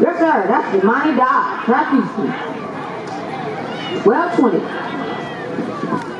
Yes, sir. That's the Money Dog. Trapeze. 12:20.